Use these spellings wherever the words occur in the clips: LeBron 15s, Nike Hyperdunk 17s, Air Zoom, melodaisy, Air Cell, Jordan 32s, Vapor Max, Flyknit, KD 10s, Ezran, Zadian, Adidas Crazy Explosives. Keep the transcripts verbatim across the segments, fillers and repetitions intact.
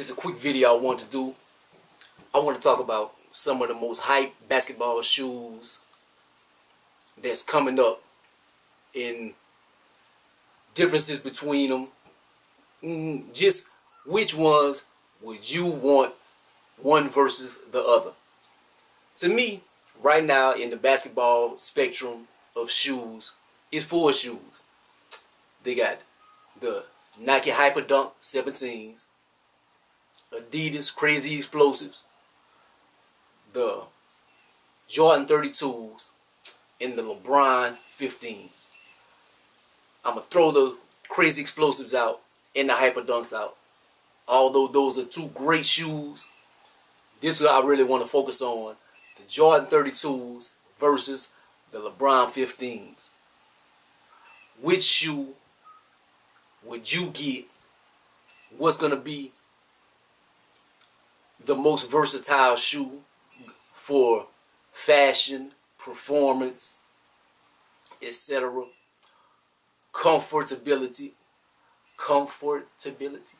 It's a quick video I want to do. I want to talk about some of the most hype basketball shoes that's coming up and differences between them. Mm, just which ones would you want one versus the other? To me, right now in the basketball spectrum of shoes, it's four shoes. They got the Nike Hyperdunk seventeens, Adidas Crazy Explosives, the Jordan thirty-twos, and the LeBron fifteens. I'm going to throw the Crazy Explosives out and the Hyperdunks out. Although those are two great shoes, this is what I really want to focus on. The Jordan thirty-twos versus the LeBron fifteens. Which shoe would you get? What's going to be the most versatile shoe for fashion, performance, et cetera. Comfortability. Comfortability.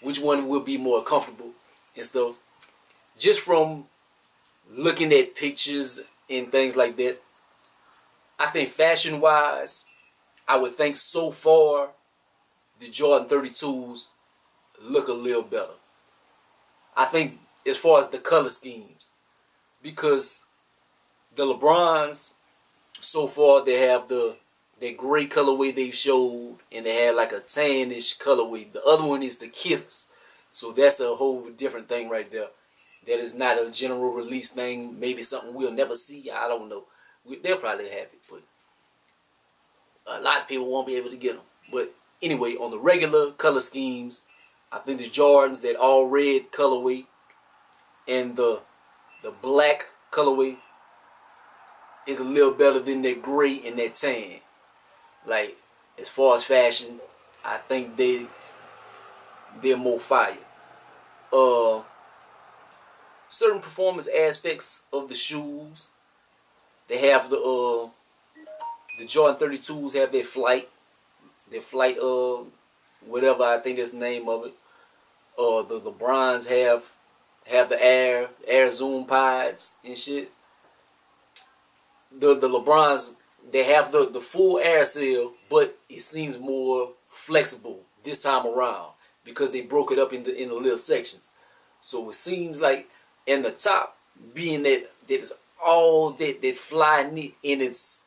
Which one will be more comfortable and stuff. Just from looking at pictures and things like that, I think fashion wise, I would think so far the Jordan thirty-twos look a little better. I think as far as the color schemes, because the LeBrons so far, they have the that gray colorway they showed, and they had like a tannish colorway. The other one is the Kiths, so that's a whole different thing right there. That is not a general release thing. Maybe something we'll never see. I don't know. We, they'll probably have it, but a lot of people won't be able to get them. But anyway, on the regular color schemes, I think the Jordans, that all red colorway, and the the black colorway is a little better than that gray and that tan. Like, as far as fashion, I think they they're more fire. Uh, certain performance aspects of the shoes, they have the uh the Jordan thirty-twos have their flight, their flight uh whatever I think that's the name of it. Uh, the LeBrons have have the air air zoom pods and shit. The the LeBrons, they have the, the full Air Cell, but it seems more flexible this time around because they broke it up into in the little sections. So it seems like, and the top being that that is all that that Flyknit, and it's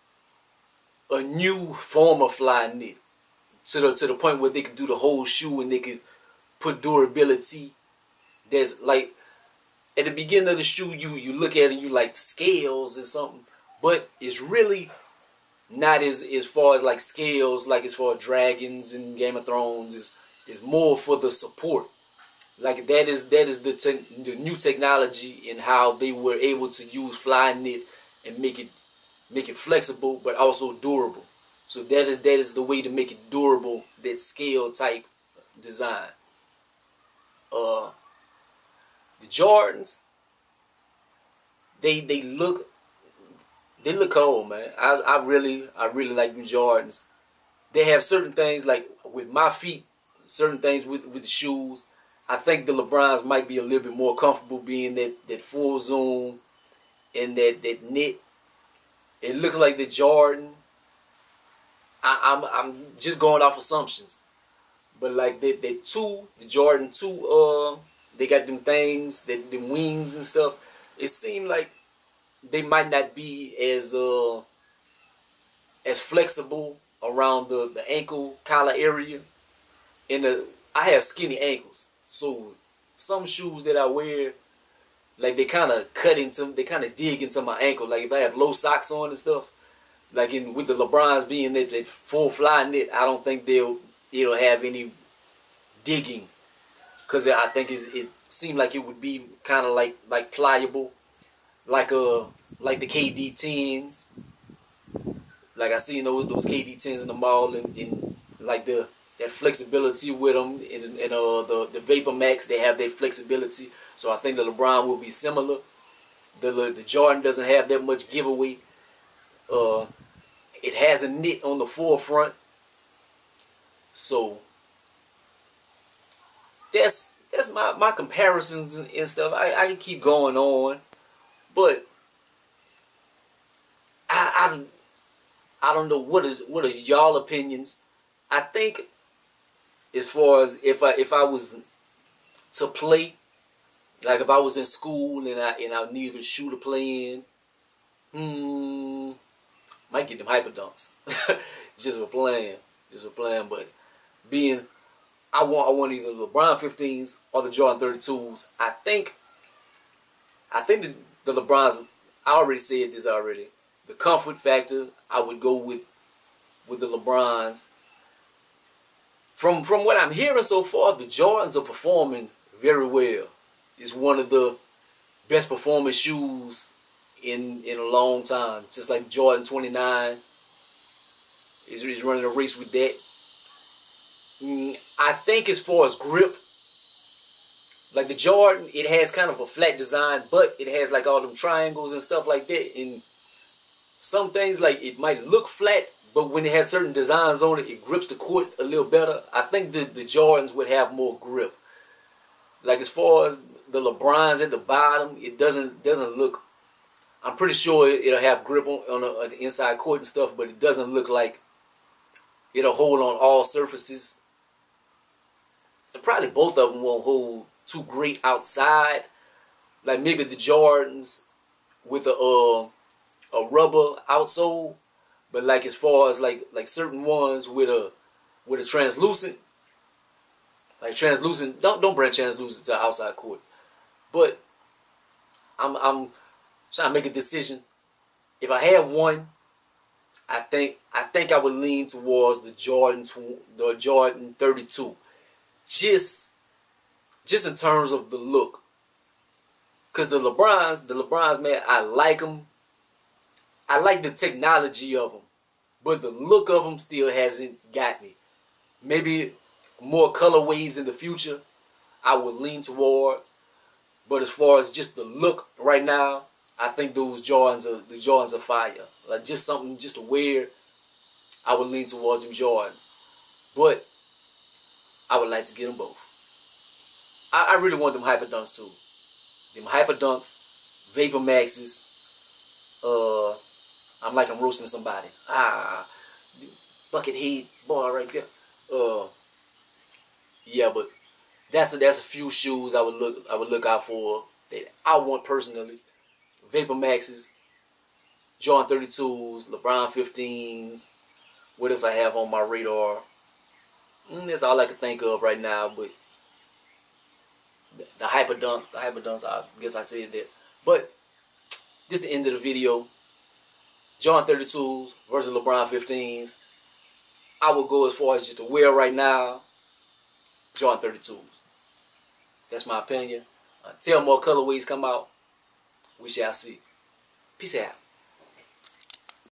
a new form of Flyknit to the to the point where they could do the whole shoe and they could put durability. There's like at the beginning of the shoe, you you look at it and you like scales and something, but it's really not as, as far as like scales, like as far as dragons and Game of Thrones. Is is more for the support. Like that is that is the te the new technology in how they were able to use Flyknit and make it make it flexible but also durable. So that is that is the way to make it durable, that scale type design. Uh, the Jordans, they they look. They look cool, man. I, I really, I really like them Jordans. They have certain things like with my feet, certain things with, with the shoes. I think the LeBrons might be a little bit more comfortable being that, that full zoom and that, that knit. It looks like the Jordan. I, I'm, I'm just going off assumptions. But like that, that two, the Jordan two, uh, they got them things, that them wings and stuff. It seemed like they might not be as uh as flexible around the, the ankle collar area. And the I have skinny ankles, so some shoes that I wear, like they kind of cut into, they kind of dig into my ankle. Like if I have low socks on and stuff, like in with the LeBrons being that, that full Flyknit, I don't think they'll it'll have any digging, because I think it's, it seemed like it would be kind of like like pliable. Like uh, like the K D tens, like I seen those those K D tens in the mall, and, and like the that flexibility with them, and, and uh the the Vapor Max, they have that flexibility. So I think the LeBron will be similar. The the Jordan doesn't have that much giveaway. Uh, it has a knit on the forefront. So that's that's my my comparisons and stuff. I I can keep going on, but I I, I don't know what is what are y'all opinions. I think as far as if I if I was to play, like if I was in school and I and I needed a shooter playing, hmm, might get them hyperdunks. Just for playing, just for playing, but being. I want I want either the LeBron fifteens or the Jordan thirty-twos. I think I think the, the LeBrons, I already said this already. The comfort factor, I would go with with the LeBrons. From from what I'm hearing so far, the Jordans are performing very well. It's one of the best performing shoes in in a long time. Just like Jordan twenty-nine is is running a race with that. I think as far as grip, like the Jordan, it has kind of a flat design, but it has like all them triangles and stuff like that. And some things, like it might look flat, but when it has certain designs on it, it grips the court a little better. I think the, the Jordans would have more grip. Like as far as the LeBrons at the bottom, it doesn't doesn't look, I'm pretty sure it'll have grip on, on, a, on the inside court and stuff, but it doesn't look like it'll hold on all surfaces. And probably both of them won't hold too great outside. Like maybe the Jordans with a uh, a rubber outsole, but like as far as like like certain ones with a with a translucent, like translucent. Don't don't bring translucent to outside court. But I'm I'm trying to make a decision. If I had one, I think I think I would lean towards the Jordan the Jordan thirty-two, just just in terms of the look. Cause the LeBrons, the LeBrons, man, I like them. I like the technology of them, but the look of them still hasn't got me. Maybe more colorways in the future, I would lean towards. But as far as just the look right now, I think those Jordans are the Jordans are fire. Like just something just to wear, I would lean towards them Jordans. But I would like to get them both. I, I really want them Hyperdunks too. Them Hyperdunks, Vapor Maxes. Uh, I'm like I'm roasting somebody. Ah, bucket head boy right there. Uh, yeah, but that's a, that's a few shoes I would look I would look out for that I want personally. Vapor Maxes, Jordan thirty-twos, LeBron fifteens. What else I have on my radar? Mm, that's all I can think of right now. But the, the Hyperdunks, the Hyperdunks, I guess I said that. But this is the end of the video. Jordan thirty-twos versus LeBron fifteens. I would go as far as just to wear right now, Jordan thirty-twos. That's my opinion. Until more colorways come out, we shall see. Peace out.